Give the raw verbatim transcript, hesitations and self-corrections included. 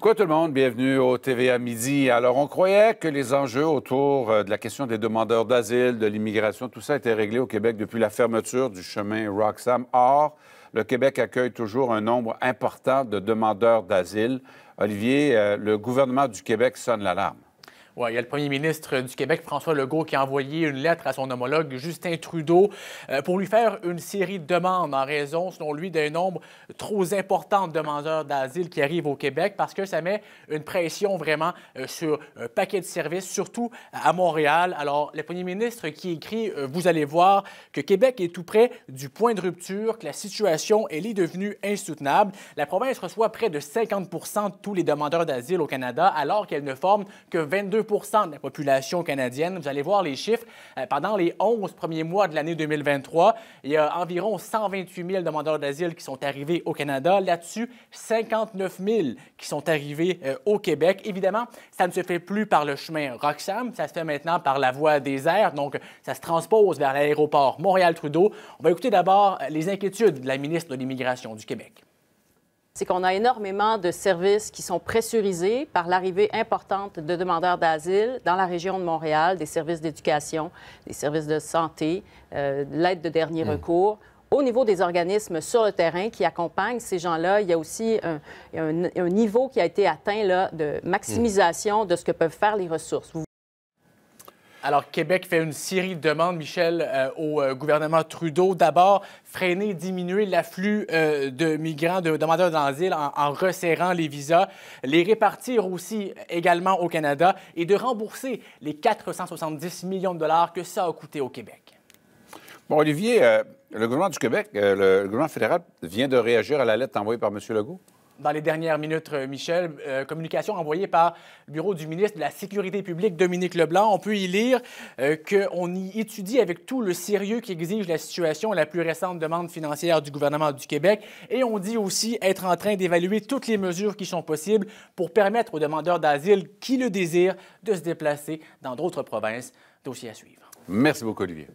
Quoi tout le monde, bienvenue au T V A Midi. Alors, on croyait que les enjeux autour de la question des demandeurs d'asile, de l'immigration, tout ça était réglé au Québec depuis la fermeture du chemin Roxham. Or, le Québec accueille toujours un nombre important de demandeurs d'asile. Olivier, le gouvernement du Québec sonne l'alarme. Oui, il y a le premier ministre du Québec, François Legault, qui a envoyé une lettre à son homologue Justin Trudeau euh, pour lui faire une série de demandes en raison, selon lui, d'un nombre trop important de demandeurs d'asile qui arrivent au Québec parce que ça met une pression vraiment euh, sur un paquet de services, surtout à Montréal. Alors, le premier ministre qui écrit euh, « Vous allez voir que Québec est tout près du point de rupture, que la situation, elle est devenue insoutenable. La province reçoit près de cinquante pour cent de tous les demandeurs d'asile au Canada alors qu'elle ne forme que vingt-deux pour cent de la population canadienne. Vous allez voir les chiffres. Pendant les onze premiers mois de l'année deux mille vingt-trois, il y a environ cent vingt-huit mille demandeurs d'asile qui sont arrivés au Canada. Là-dessus, cinquante-neuf mille qui sont arrivés euh, au Québec. Évidemment, ça ne se fait plus par le chemin Roxham. Ça se fait maintenant par la voie des airs. Donc, ça se transpose vers l'aéroport Montréal-Trudeau. On va écouter d'abord les inquiétudes de la ministre de l'Immigration du Québec. C'est qu'on a énormément de services qui sont pressurisés par l'arrivée importante de demandeurs d'asile dans la région de Montréal, des services d'éducation, des services de santé, euh, l'aide de dernier mmh. recours. Au niveau des organismes sur le terrain qui accompagnent ces gens-là, il y a aussi un, un, un niveau qui a été atteint là, de maximisation mmh. de ce que peuvent faire les ressources. Vous... Alors, Québec fait une série de demandes, Michel, euh, au euh, gouvernement Trudeau. D'abord, freiner, diminuer l'afflux euh, de migrants, de demandeurs d'asile en, en resserrant les visas, les répartir aussi également au Canada et de rembourser les quatre cent soixante-dix millions de dollars que ça a coûté au Québec. Bon, Olivier, euh, le gouvernement du Québec, euh, le, le gouvernement fédéral vient de réagir à la lettre envoyée par M. Legault? Dans les dernières minutes, Michel, euh, communication envoyée par le bureau du ministre de la Sécurité publique, Dominique Leblanc. On peut y lire euh, qu'on y étudie avec tout le sérieux qu'exige la situation, la plus récente demande financière du gouvernement du Québec. Et on dit aussi être en train d'évaluer toutes les mesures qui sont possibles pour permettre aux demandeurs d'asile qui le désirent de se déplacer dans d'autres provinces. Dossier à suivre. Merci beaucoup, Olivier.